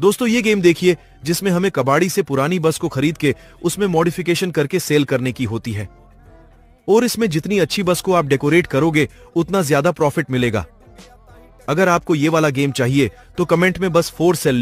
दोस्तों ये गेम देखिए जिसमें हमें कबाड़ी से पुरानी बस को खरीद के उसमें मॉडिफिकेशन करके सेल करने की होती है, और इसमें जितनी अच्छी बस को आप डेकोरेट करोगे उतना ज्यादा प्रॉफिट मिलेगा। अगर आपको ये वाला गेम चाहिए तो कमेंट में बस 4 सेल